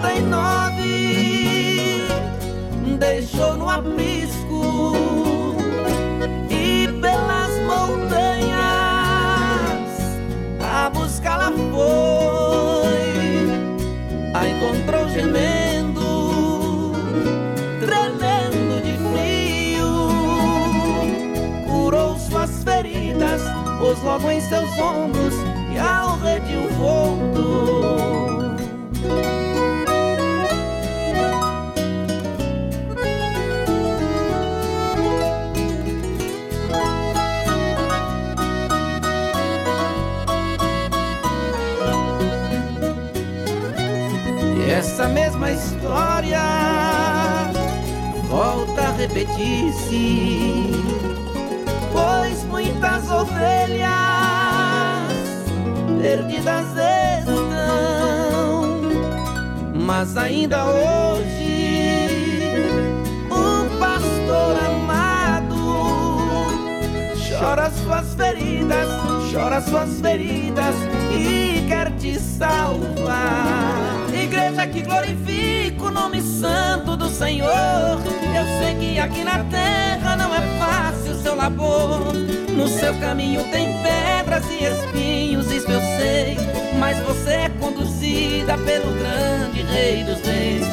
99 deixou no aprisco e pelas montanhas a buscar lá foi, a encontrou gemendo, tremendo de frio, curou suas feridas, pôs logo em seus ombros e ao redil voltou. Essa mesma história volta a repetir-se, pois muitas ovelhas perdidas estão, mas ainda hoje um pastor amado chora suas feridas e quer te salvar. Igreja que glorifica o nome santo do Senhor, eu sei que aqui na terra não é fácil o seu labor. No seu caminho tem pedras e espinhos, isso eu sei, mas você é conduzida pelo grande Rei dos Reis.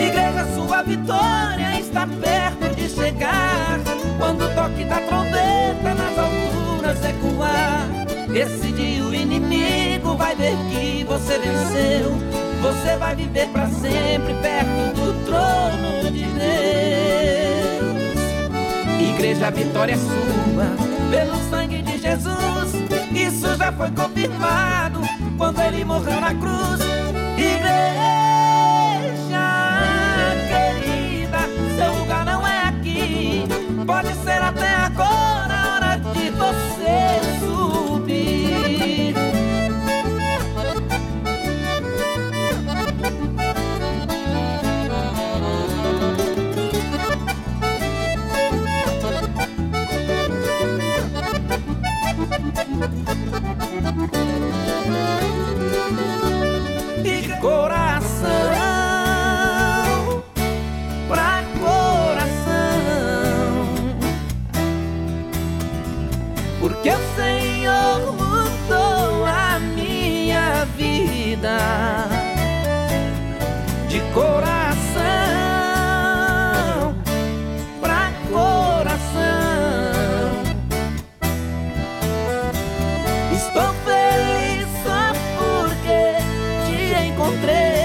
Igreja, sua vitória está perto de chegar, quando o toque da trombeta nas alturas ecoar. Esse dia o inimigo vai ver que você venceu, você vai viver pra sempre perto do trono de Deus. Igreja, a vitória é sua, pelo sangue de Jesus, isso já foi confirmado quando ele morreu na cruz. Igreja querida, seu lugar não é aqui, pode ser até agora a hora de você subir. De coração pra coração, porque o Senhor mudou a minha vida. De coração pra coração, estou feliz só porque te encontrei.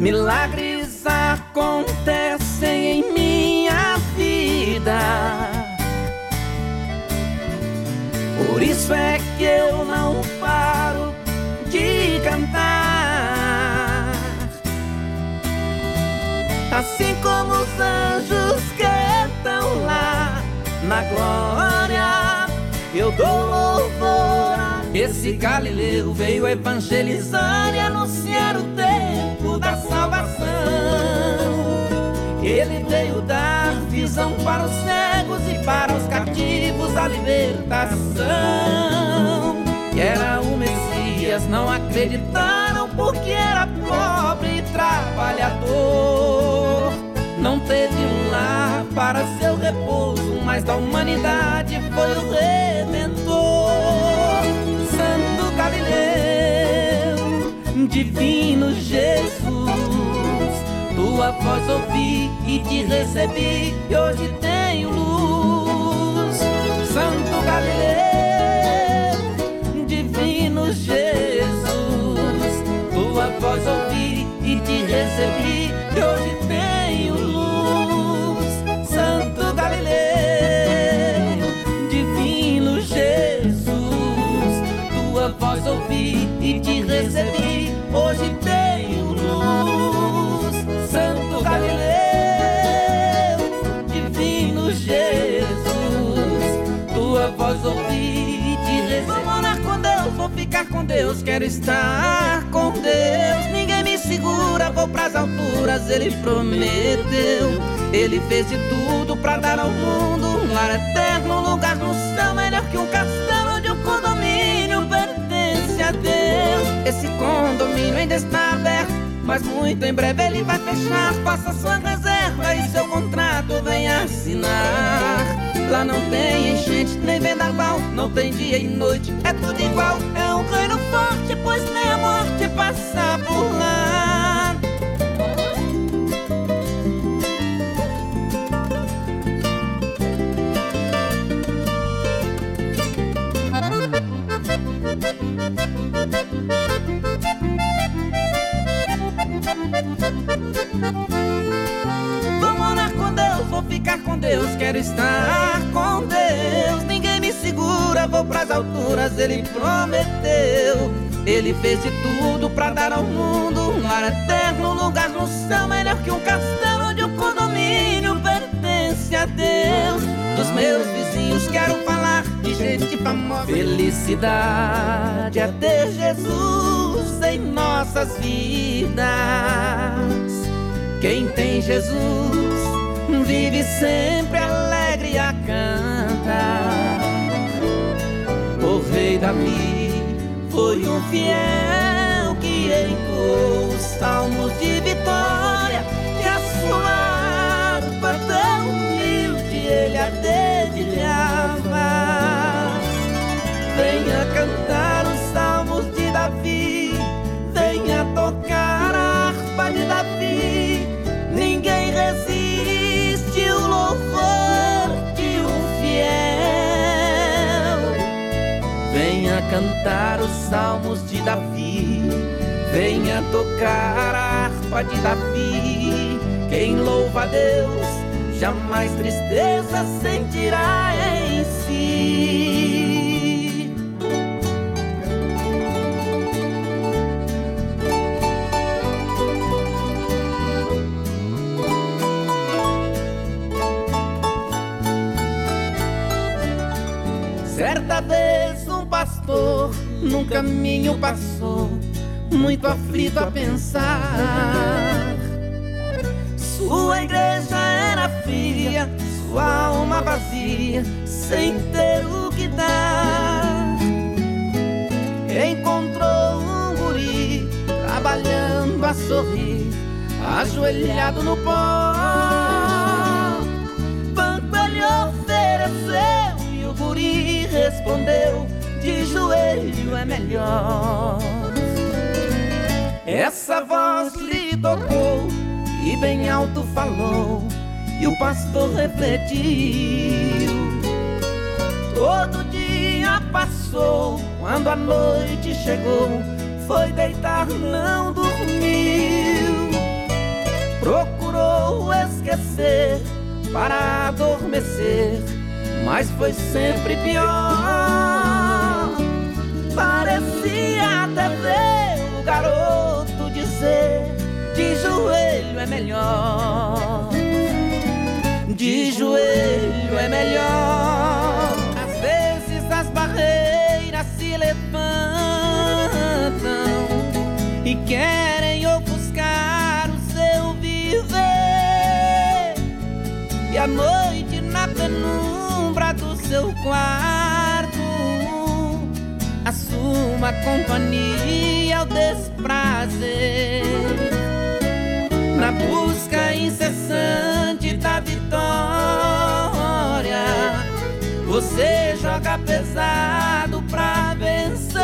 Milagres acontecem em minha vida, por isso é que eu não paro de cantar. Assim como os anjos cantam lá na glória, eu dou louvor. Esse galileu veio evangelizar e anunciar o tempo da salvação. Ele veio dar visão para os cegos e para os cativos a libertação. Que era o Messias, não acreditaram porque era pobre e trabalhador. Não teve um lar para seu repouso, mas da humanidade foi o Redentor. Santo Galileu, divino Jesus, tua voz ouvi e te recebi, e hoje tenho luz. Santo Galileu, divino Jesus, tua voz ouvi e te recebi, e hoje tenho luz. Santo Galileu, divino Jesus, tua voz ouvi e te recebi, hoje tenho luz. Santo Galileu, divino Jesus, tua voz ouvi e te recebi. Vou morar com Deus, vou ficar Deus, quero estar com Deus. Ninguém me segura, vou pras alturas. Ele prometeu, ele fez de tudo pra dar ao mundo um lar eterno, um lugar no céu melhor que um castelo de um condomínio. Pertence a Deus. Esse condomínio ainda está aberto, mas muito em breve ele vai fechar. Faça sua reserva e seu contrato vem assinar. Lá não tem enchente, nem vendaval, não tem dia e noite, é tudo igual. É um reino forte, pois nem a morte passa por lá. Vou morar com Deus, vou ficar com Deus, quero estar com Deus, ninguém me segura, vou pras alturas, ele prometeu. Ele fez de tudo pra dar ao mundo um lar eterno, um lugar no céu melhor que um castelo de um condomínio. Pertence a Deus. Dos meus vizinhos quero falar, de gente famosa. Felicidade é ter Jesus em nossas vidas. Quem tem Jesus vive sempre alegre a cantar. O rei Davi foi um fiel que entoou os salmos de vitória, e a sua harpa tão humilde ele a dedilhava. Venha cantar os salmos de Davi, venha tocar a harpa de Davi. Ninguém resiste o louvor de um fiel. Venha cantar os salmos de Davi, venha tocar a harpa de Davi. Quem louva a Deus jamais tristeza sentirá em si. Certa vez um pastor num caminho passou, muito aflito a pensar. Sua igreja era fria, sua alma vazia, sem ter o que dar. Encontrou um guri trabalhando a sorrir, ajoelhado no pó. Quando ele ofereceu, o guri respondeu, de joelho é melhor. Essa voz lhe tocou e bem alto falou, e o pastor refletiu. Todo dia passou, quando a noite chegou, foi deitar, não dormiu. Procurou esquecer para adormecer, mas foi sempre pior. Parecia até ver o garoto dizer, de joelho é melhor, de joelho é melhor. Às vezes as barreiras se levantam e querem ofuscar o seu viver, e a noite na penúltima do seu quarto assuma companhia ao desprazer, na busca incessante da vitória. Você joga pesado pra vencer,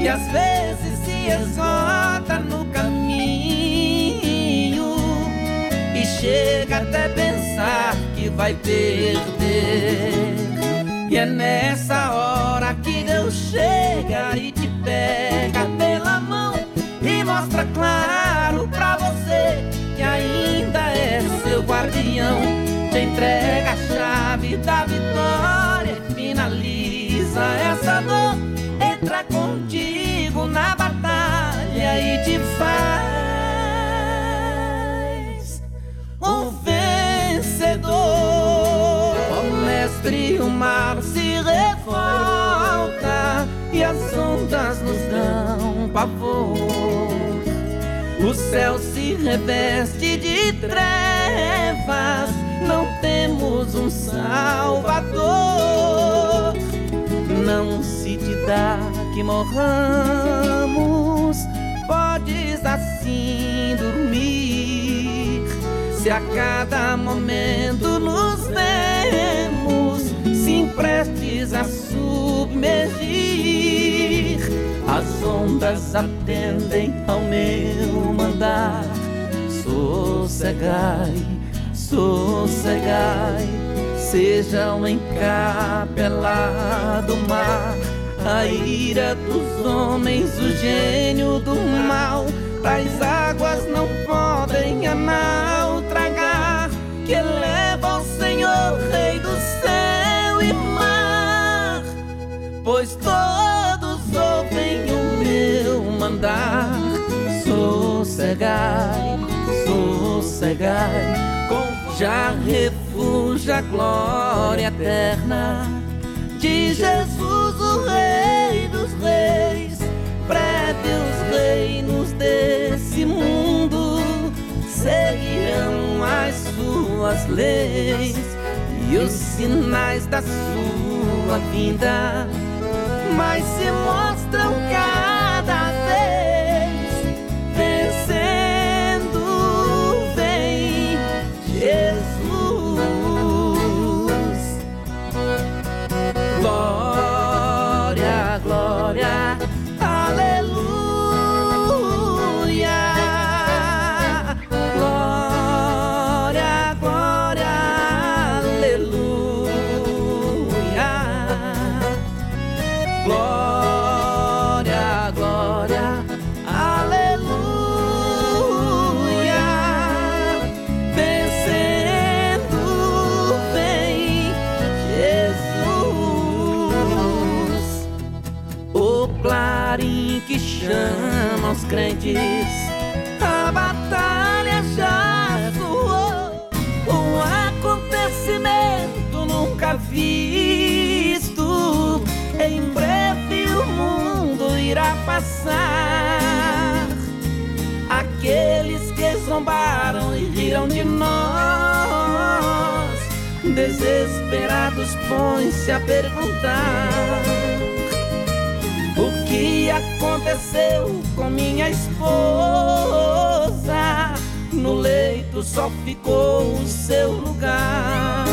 e às vezes se exalta no caminho, e chega até pensar que vai perder. E é nessa hora que Deus chega e te pega pela mão e mostra claro pra você que ainda é seu guardião. Te entrega a chave da vitória e finaliza essa dor. Entra contigo na batalha e te faz um vencedor. O mestre, o mar se revolta, e as pavor. O céu se reveste de trevas, não temos um Salvador. Não se te dá que morramos, podes assim dormir. Se a cada momento nos vemos, sim, prestes a submergir, as ondas atendem ao meu mandar. Sossegai, sossegai, sejam em capela do mar. A ira dos homens, o gênio do mal, tais águas não podem a nau tragar, que eleva o Senhor, Rei do céu e mar. Pois todos ouvem o meu mandar. Sossegai, sossegai, já refugia a glória eterna de Jesus, o Rei dos reis. Breve os reinos desse mundo seguirão as suas leis, e os sinais da sua vinda mais se mostram cada vez. Vencendo vem Jesus. Glória, glória, aleluia. Glória, glória, aleluia. Glória, glória, aleluia. Vencendo vem Jesus. O clarim que chama os crentes, a batalha já soou, um acontecimento nunca visto. Em breve o mundo irá passar. Aqueles que zombaram e riram de nós, desesperados põem-se a perguntar: o que aconteceu com minha esposa? No leito só ficou o seu lugar.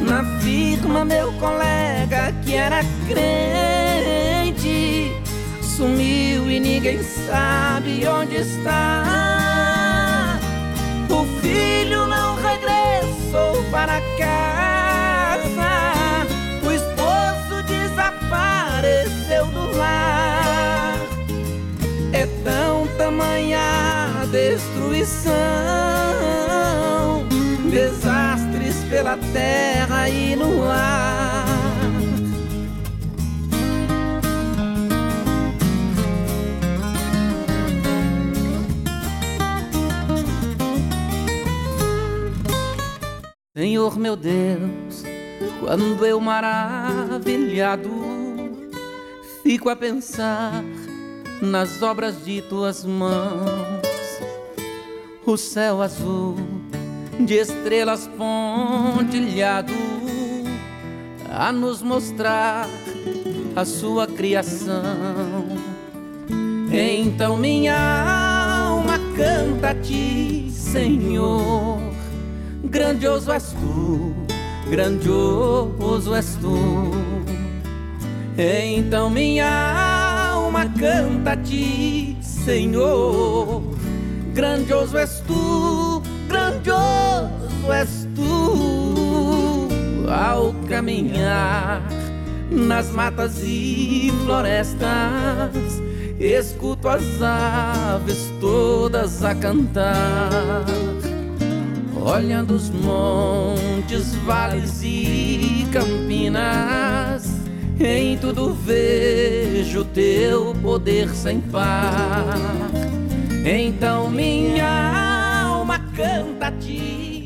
Na firma meu colega que era crente sumiu e ninguém sabe onde está. O filho não regressou para casa, o esposo desapareceu do lar. É tão tamanha a destruição, desastres pela terra e no ar. Senhor meu Deus, quando eu maravilhado fico a pensar nas obras de tuas mãos, o céu azul de estrelas pontilhado a nos mostrar a sua criação. Então minha alma canta a ti, Senhor. Grandioso és tu, grandioso és tu. Então minha alma canta a ti, Senhor. Grandioso és tu, grandioso és tu. Ao caminhar nas matas e florestas, escuto as aves todas a cantar. Olhando os montes, vales e campinas, em tudo vejo teu poder sem par. Então minha alma canta a ti.